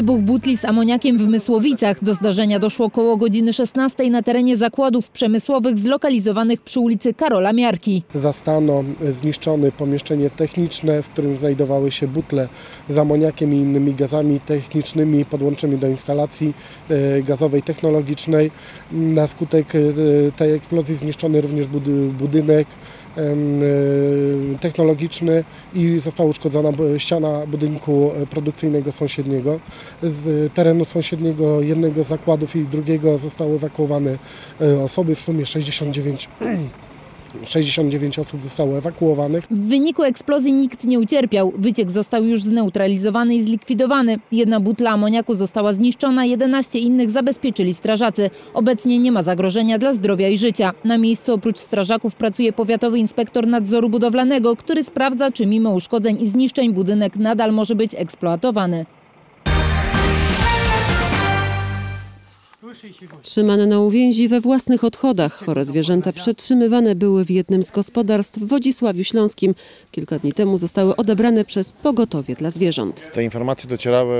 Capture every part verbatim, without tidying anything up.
Wybuch butli z amoniakiem w Mysłowicach. Do zdarzenia doszło około godziny szesnastej na terenie zakładów przemysłowych zlokalizowanych przy ulicy Karola Miarki. Zastano zniszczone pomieszczenie techniczne, w którym znajdowały się butle z amoniakiem i innymi gazami technicznymi podłączonymi do instalacji gazowej technologicznej. Na skutek tej eksplozji zniszczony również budynek technologiczny i została uszkodzona ściana budynku produkcyjnego sąsiedniego. Z terenu sąsiedniego jednego z zakładów i drugiego zostały ewakuowane osoby, w sumie sześćdziesiąt dziewięć osób zostało ewakuowanych. W wyniku eksplozji nikt nie ucierpiał. Wyciek został już zneutralizowany i zlikwidowany. Jedna butla amoniaku została zniszczona, jedenaście innych zabezpieczyli strażacy. Obecnie nie ma zagrożenia dla zdrowia i życia. Na miejscu oprócz strażaków pracuje powiatowy inspektor nadzoru budowlanego, który sprawdza, czy mimo uszkodzeń i zniszczeń budynek nadal może być eksploatowany. Trzymane na uwięzi we własnych odchodach, chore zwierzęta przetrzymywane były w jednym z gospodarstw w Wodzisławiu Śląskim. Kilka dni temu zostały odebrane przez pogotowie dla zwierząt. Te informacje docierały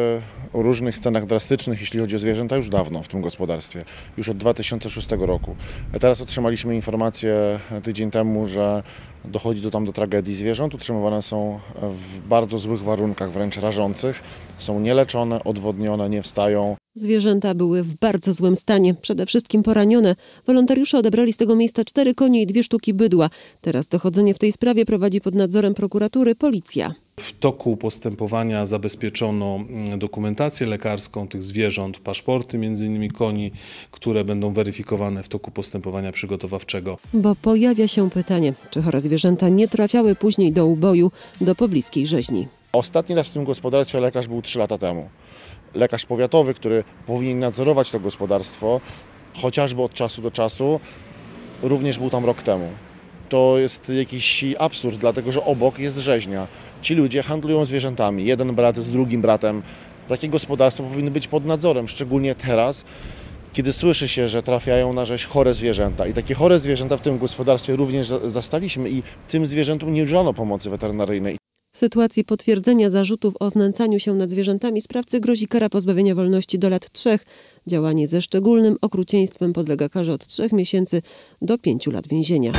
o różnych scenach drastycznych, jeśli chodzi o zwierzęta, już dawno w tym gospodarstwie, już od dwa tysiące szóstego roku. Teraz otrzymaliśmy informację tydzień temu, że dochodzi do tam do tragedii zwierząt. Utrzymywane są w bardzo złych warunkach, wręcz rażących. Są nieleczone, odwodnione, nie wstają. Zwierzęta były w bardzo złym stanie, przede wszystkim poranione. Wolontariusze odebrali z tego miejsca cztery konie i dwie sztuki bydła. Teraz dochodzenie w tej sprawie prowadzi pod nadzorem prokuratury policja. W toku postępowania zabezpieczono dokumentację lekarską tych zwierząt, paszporty między innymi koni, które będą weryfikowane w toku postępowania przygotowawczego. Bo pojawia się pytanie, czy chore zwierzęta nie trafiały później do uboju, do pobliskiej rzeźni. Ostatni raz w tym gospodarstwie lekarz był trzy lata temu. Lekarz powiatowy, który powinien nadzorować to gospodarstwo, chociażby od czasu do czasu, również był tam rok temu. To jest jakiś absurd, dlatego że obok jest rzeźnia. Ci ludzie handlują zwierzętami, jeden brat z drugim bratem. Takie gospodarstwo powinno być pod nadzorem, szczególnie teraz, kiedy słyszy się, że trafiają na rzeź chore zwierzęta. I takie chore zwierzęta w tym gospodarstwie również zastaliśmy i tym zwierzętom nie udzielano pomocy weterynaryjnej. W sytuacji potwierdzenia zarzutów o znęcaniu się nad zwierzętami sprawcy grozi kara pozbawienia wolności do lat trzech. Działanie ze szczególnym okrucieństwem podlega karze od trzech miesięcy do pięciu lat więzienia.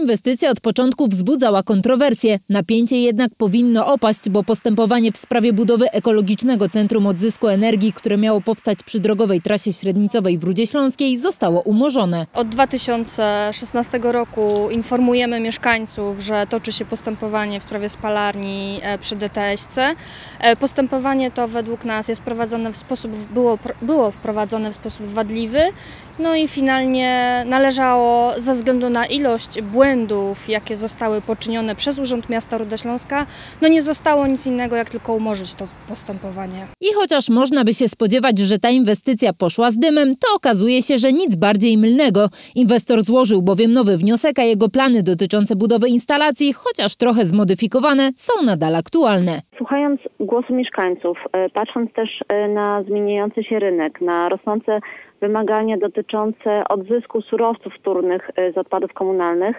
Inwestycja od początku wzbudzała kontrowersje. Napięcie jednak powinno opaść, bo postępowanie w sprawie budowy ekologicznego centrum odzysku energii, które miało powstać przy drogowej trasie średnicowej w Rudzie Śląskiej, zostało umorzone. Od dwa tysiące szesnastego roku informujemy mieszkańców, że toczy się postępowanie w sprawie spalarni przy D T S C. Postępowanie to według nas jest prowadzone w sposób, było, było prowadzone w sposób wadliwy, no i finalnie należało ze względu na ilość błędów, błędów, jakie zostały poczynione przez Urząd Miasta Ruda Śląska, no nie zostało nic innego, jak tylko umorzyć to postępowanie. I chociaż można by się spodziewać, że ta inwestycja poszła z dymem, to okazuje się, że nic bardziej mylnego. Inwestor złożył bowiem nowy wniosek, a jego plany dotyczące budowy instalacji, chociaż trochę zmodyfikowane, są nadal aktualne. Słuchając głosu mieszkańców, patrząc też na zmieniający się rynek, na rosnące wymagania dotyczące odzysku surowców wtórnych z odpadów komunalnych,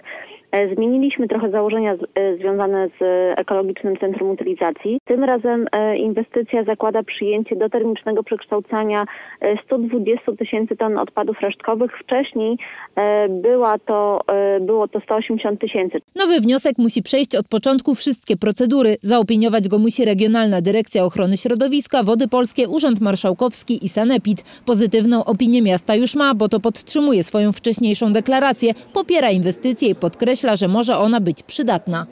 zmieniliśmy trochę założenia związane z ekologicznym centrum utylizacji. Tym razem inwestycja zakłada przyjęcie dotermicznego przekształcania stu dwudziestu tysięcy ton odpadów resztkowych. Wcześniej była to, było to sto osiemdziesiąt tysięcy. Nowy wniosek musi przejść od początku wszystkie procedury. Zaopiniować go musi Regionalna Dyrekcja Ochrony Środowiska, Wody Polskie, Urząd Marszałkowski i Sanepid. Pozytywną opinię miasta już ma, bo to podtrzymuje swoją wcześniejszą deklarację, popiera inwestycje i podkreśla, Myślę, że może ona być przydatna.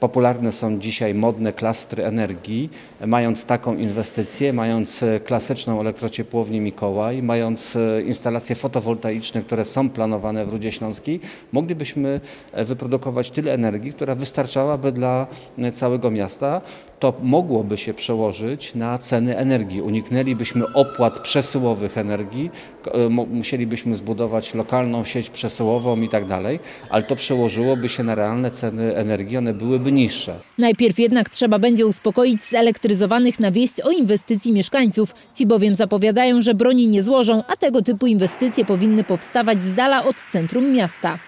Popularne są dzisiaj modne klastry energii. Mając taką inwestycję, mając klasyczną elektrociepłownię Mikołaj, mając instalacje fotowoltaiczne, które są planowane w Rudzie Śląskiej, moglibyśmy wyprodukować tyle energii, która wystarczałaby dla całego miasta. To mogłoby się przełożyć na ceny energii. Uniknęlibyśmy opłat przesyłowych energii, musielibyśmy zbudować lokalną sieć przesyłową i tak dalej, ale to przełożyłoby się na realne ceny energii, one byłyby niższe. Najpierw jednak trzeba będzie uspokoić zelektryzowanych na wieść o inwestycji mieszkańców. Ci bowiem zapowiadają, że broni nie złożą, a tego typu inwestycje powinny powstawać z dala od centrum miasta.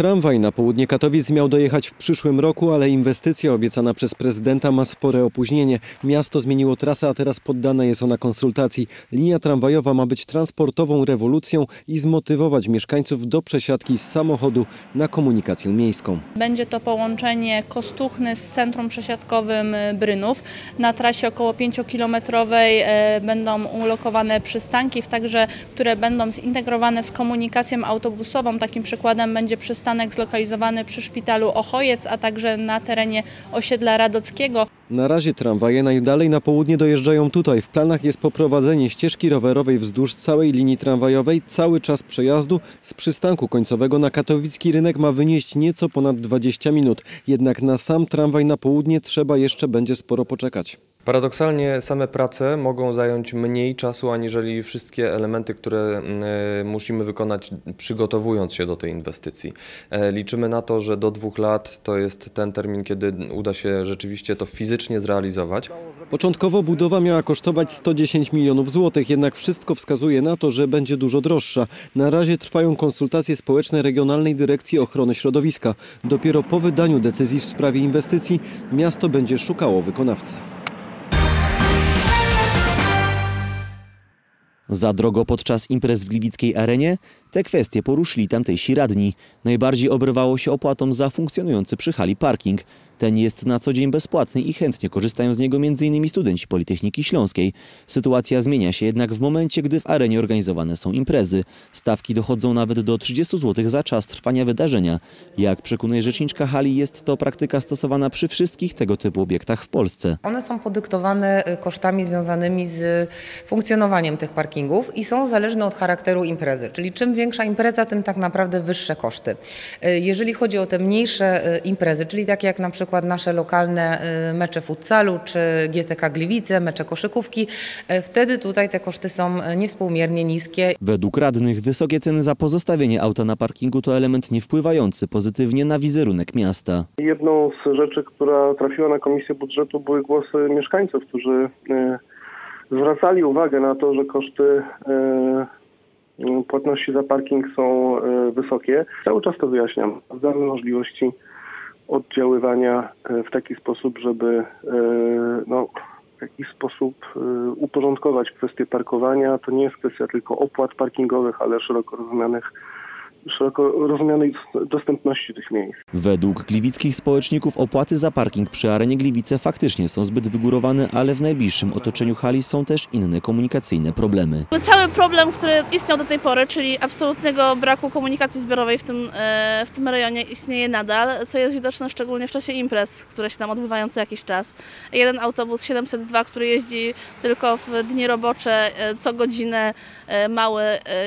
Tramwaj na południe Katowic miał dojechać w przyszłym roku, ale inwestycja obiecana przez prezydenta ma spore opóźnienie. Miasto zmieniło trasę, a teraz poddana jest ona konsultacji. Linia tramwajowa ma być transportową rewolucją i zmotywować mieszkańców do przesiadki z samochodu na komunikację miejską. Będzie to połączenie Kostuchny z centrum przesiadkowym Brynów. Na trasie około pięciokilometrowej będą ulokowane przystanki, także które będą zintegrowane z komunikacją autobusową. Takim przykładem będzie przystanek zlokalizowany przy szpitalu Ochojec, a także na terenie osiedla Radockiego. Na razie tramwaje najdalej na południe dojeżdżają tutaj. W planach jest poprowadzenie ścieżki rowerowej wzdłuż całej linii tramwajowej. Cały czas przejazdu z przystanku końcowego na Katowicki Rynek ma wynieść nieco ponad dwadzieścia minut. Jednak na sam tramwaj na południe trzeba jeszcze będzie sporo poczekać. Paradoksalnie same prace mogą zająć mniej czasu, aniżeli wszystkie elementy, które musimy wykonać, przygotowując się do tej inwestycji. Liczymy na to, że do dwóch lat to jest ten termin, kiedy uda się rzeczywiście to fizycznie zrealizować. Początkowo budowa miała kosztować sto dziesięć milionów złotych, jednak wszystko wskazuje na to, że będzie dużo droższa. Na razie trwają konsultacje społeczne Regionalnej Dyrekcji Ochrony Środowiska. Dopiero po wydaniu decyzji w sprawie inwestycji miasto będzie szukało wykonawcy. Za drogo podczas imprez w gliwickiej Arenie? Te kwestie poruszyli tamtejsi radni. Najbardziej oberwało się opłatą za funkcjonujący przy hali parking. Ten jest na co dzień bezpłatny i chętnie korzystają z niego m.in. studenci Politechniki Śląskiej. Sytuacja zmienia się jednak w momencie, gdy w arenie organizowane są imprezy. Stawki dochodzą nawet do trzydziestu złotych za czas trwania wydarzenia. Jak przekonuje rzeczniczka hali, jest to praktyka stosowana przy wszystkich tego typu obiektach w Polsce. One są podyktowane kosztami związanymi z funkcjonowaniem tych parkingów i są zależne od charakteru imprezy. Czyli czym większa impreza, tym tak naprawdę wyższe koszty. Jeżeli chodzi o te mniejsze imprezy, czyli takie jak na przykład nasze lokalne mecze futsalu czy G T K Gliwice, mecze koszykówki, wtedy tutaj te koszty są niewspółmiernie niskie. Według radnych wysokie ceny za pozostawienie auta na parkingu to element nie wpływający pozytywnie na wizerunek miasta. Jedną z rzeczy, która trafiła na Komisję Budżetu, były głosy mieszkańców, którzy zwracali uwagę na to, że koszty płatności za parking są wysokie. Cały czas to wyjaśniam. Znamy możliwości oddziaływania w taki sposób, żeby no, w jakiś sposób uporządkować kwestię parkowania. To nie jest kwestia tylko opłat parkingowych, ale szeroko rozumianych szeroko rozumianej dostępności tych miejsc. Według gliwickich społeczników opłaty za parking przy arenie Gliwice faktycznie są zbyt wygórowane, ale w najbliższym otoczeniu hali są też inne komunikacyjne problemy. Cały problem, który istniał do tej pory, czyli absolutnego braku komunikacji zbiorowej w tym, w tym rejonie, istnieje nadal, co jest widoczne szczególnie w czasie imprez, które się tam odbywają co jakiś czas. Jeden autobus siedemset dwa, który jeździ tylko w dni robocze, co godzinę, mały,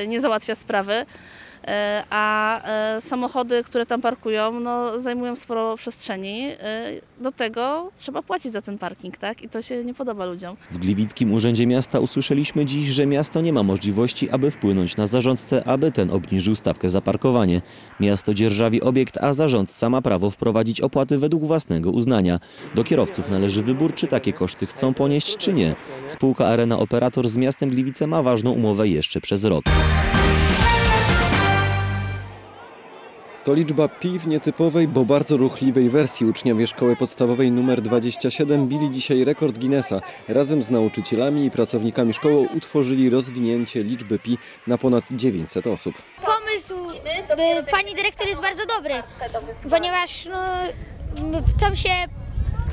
nie załatwia sprawy. A samochody, które tam parkują, no, zajmują sporo przestrzeni. Do tego trzeba płacić za ten parking, tak? I to się nie podoba ludziom. W Gliwickim Urzędzie Miasta usłyszeliśmy dziś, że miasto nie ma możliwości, aby wpłynąć na zarządcę, aby ten obniżył stawkę za parkowanie. Miasto dzierżawi obiekt, a zarządca ma prawo wprowadzić opłaty według własnego uznania. Do kierowców należy wybór, czy takie koszty chcą ponieść, czy nie. Spółka Arena Operator z miastem Gliwice ma ważną umowę jeszcze przez rok. To liczba pi w nietypowej, bo bardzo ruchliwej wersji. Uczniowie Szkoły Podstawowej numer dwadzieścia siedem bili dzisiaj rekord Guinnessa. Razem z nauczycielami i pracownikami szkoły utworzyli rozwinięcie liczby pi na ponad dziewięćset osób. Pomysł pani dyrektor jest bardzo dobry, ponieważ no, tam się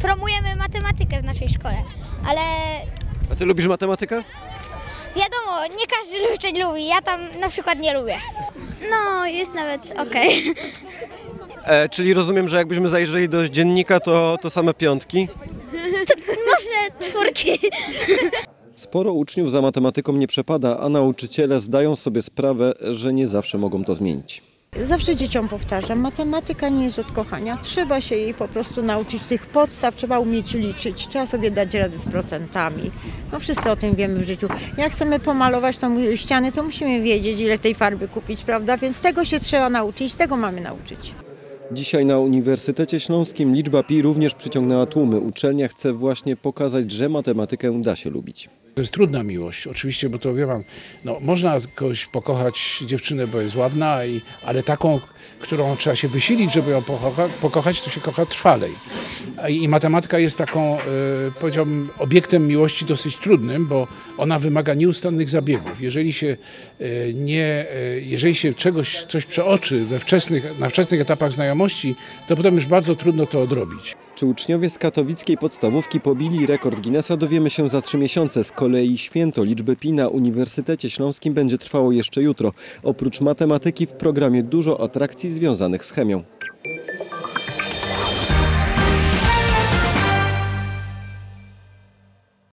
promujemy matematykę w naszej szkole, ale... A ty lubisz matematykę? Wiadomo, nie każdy uczeń lubi, ja tam na przykład nie lubię. No, jest nawet okej. Okay. Czyli rozumiem, że jakbyśmy zajrzeli do dziennika, to, to same piątki? To, może czwórki. Sporo uczniów za matematyką nie przepada, a nauczyciele zdają sobie sprawę, że nie zawsze mogą to zmienić. Zawsze dzieciom powtarzam, matematyka nie jest od kochania. Trzeba się jej po prostu nauczyć tych podstaw, trzeba umieć liczyć, trzeba sobie dać radę z procentami. No wszyscy o tym wiemy w życiu. Jak chcemy pomalować tą ścianę, to musimy wiedzieć, ile tej farby kupić, prawda? Więc tego się trzeba nauczyć, tego mamy nauczyć. Dzisiaj na Uniwersytecie Śląskim liczba pi również przyciągnęła tłumy. Uczelnia chce właśnie pokazać, że matematykę da się lubić. To jest trudna miłość, oczywiście, bo to wie pan, no, można kogoś pokochać dziewczynę, bo jest ładna, i, ale taką, którą trzeba się wysilić, żeby ją pokocha, pokochać, to się kocha trwalej. I, i matematyka jest taką, y, powiedziałbym, obiektem miłości dosyć trudnym, bo ona wymaga nieustannych zabiegów. Jeżeli się, y, nie, y, jeżeli się czegoś, coś przeoczy we wczesnych, na wczesnych etapach znajomości, to potem już bardzo trudno to odrobić. Czy uczniowie z katowickiej podstawówki pobili rekord Guinnessa, dowiemy się za trzy miesiące. Z kolei święto liczby pi na Uniwersytecie Śląskim będzie trwało jeszcze jutro. Oprócz matematyki w programie dużo atrakcji związanych z chemią.